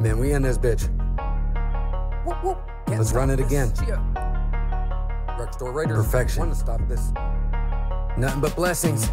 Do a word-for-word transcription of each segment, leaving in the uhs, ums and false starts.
Man, we in this bitch. Whoop, whoop. Let's run it this. Again. Yeah. Rec Store Raiders. Perfection. Want to stop this? Nothing but blessings.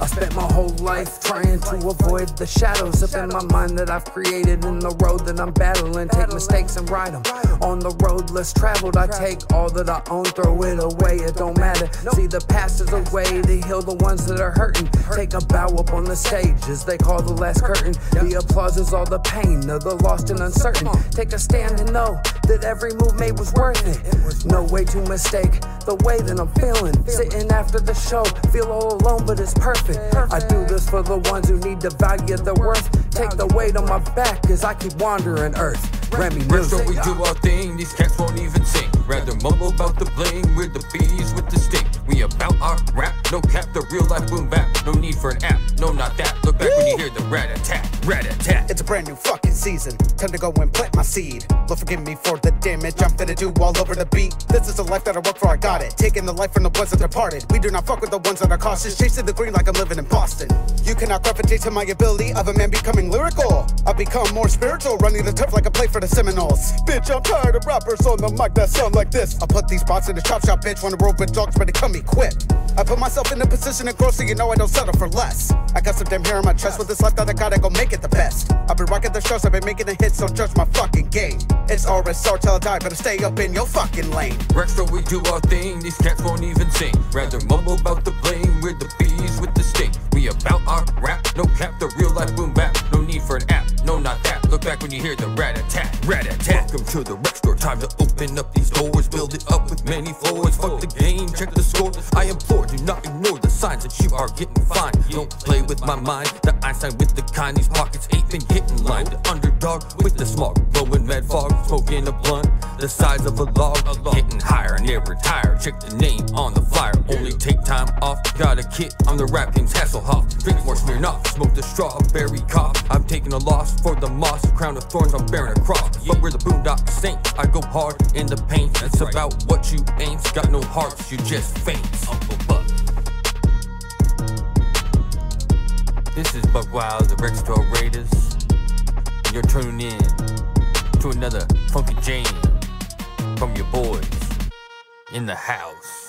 I spent my whole life trying to avoid the shadows up in my mind that I've created in the road that I'm battling. Take mistakes and ride them. On the road less traveled, I take all that I own, throw it away, it don't matter. See, the past is a way to heal the ones that are hurting. Take a bow up on the stage as they call the last curtain. The applause is all the pain of the lost and uncertain. Take a stand and know that every move made was worth it. No way to mistake the way that I'm feeling. Sitting after the show, feel all alone, but it's perfect. Perfect. I do this for the ones who need to value their worth. Take the weight on my back cause I keep wandering earth. Remy Muzik. We do our thing, these cats won't even sing. Rather mumble about the bling, we're the bees with the stick. We about our rap, no cap, the real life boom bap. No need for an app, no not that. Look back Woo! When you hear the rat a tat, rat a tat. It's a brand new fucking season, time to go and plant my seed. Lord forgive me for the damage I'm finna do all over the beat. This is the life that I work for, I got it. Taking the life from the ones that departed. We do not fuck with the ones that are cautious. Chasing the green like I'm living in Boston. You cannot gravitate to my ability of a man becoming lyrical. I've become more spiritual, running the turf like a play for the Seminoles. Bitch, I'm tired of rappers on the mic that sound like this. I put these bots in the chop shop, bitch. Wanna roll with dogs, but they come equipped. I put myself in a position to grow, so you know I don't settle for less. I got some damn hair on my chest. With this life that I gotta go make it the best. I've been rocking the shows, I've been making the hits, so judge my fucking game. It's R S R till I die, better stay up in your fucking lane. Rec Store, we do our thing, these cats won't even sing. Rather mumble about the blame, we're the bees with the sting. We about our rap, no cap, the real life boom bap. No need for an app, no not that. Look back when you hear the rat a tat, rat a tat. Welcome to the Rec Store, time to open up these doors. Build it up with many floors, fuck the game, check the score. I implore, do not ignore the signs that you are getting fined. Don't play with my mind, the Einstein with the kind. These pockets ain't been getting lined. The underdog with the smog, blowing mad fog, smoking a blunt the size of a log. Getting higher, never tired. Check the name on the flyer. Only take time off, got a kid. I'm the rap game's Hasselhoff. Drink more Smirnoff, smoke the strawberry cough. I'm taking a loss for the moss. Crown of thorns, I'm bearing a cross. But we're the boondock saints. I go hard in the paint. That's about what you ain't. Got no hearts, you just faints. Uncle Buck. This is Buck Wild, the Rec Store Raiders. You're tuning in to another funky jam from your boys in the house.